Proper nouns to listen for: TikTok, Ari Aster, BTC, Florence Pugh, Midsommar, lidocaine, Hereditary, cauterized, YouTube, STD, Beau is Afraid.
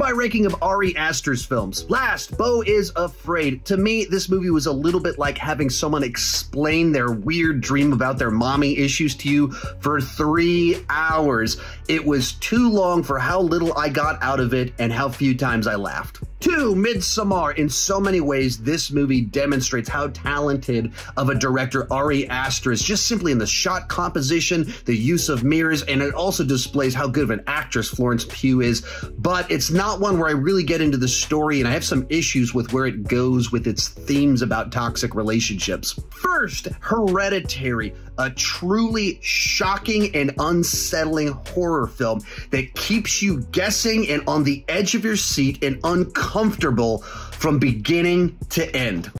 my ranking of Ari Aster's films. Last, Beau is Afraid. To me, this movie was a little bit like having someone explain their weird dream about their mommy issues to you for 3 hours. It was too long for how little I got out of it and how few times I laughed. 2, Midsommar. In so many ways, this movie demonstrates how talented of a director Ari Aster is, just simply in the shot composition, the use of mirrors, and it also displays how good of an actress Florence Pugh is. But it's not one where I really get into the story, and I have some issues with where it goes with its themes about toxic relationships. First, Hereditary, a truly shocking and unsettling horror film that keeps you guessing and on the edge of your seat and uncomfortable from beginning to end.